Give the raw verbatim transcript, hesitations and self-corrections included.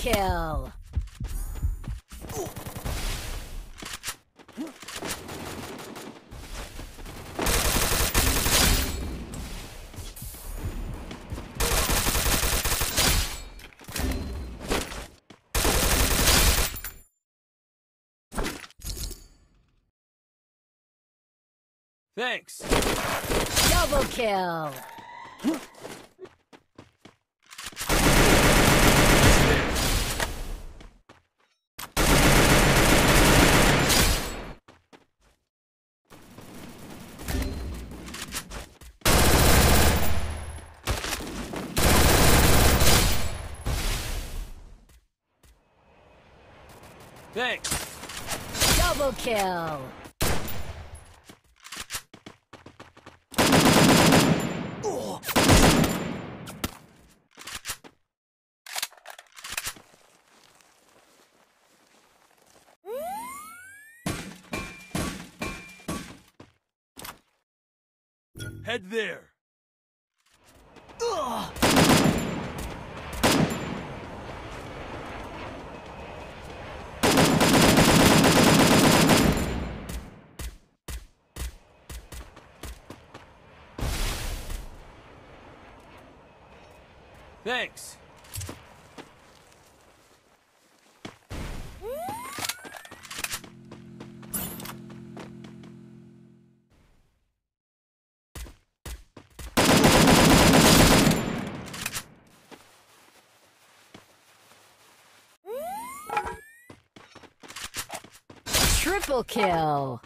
kill. Thanks. Double kill. Thanks. Double kill. Head there. Ugh. Thanks. Triple kill.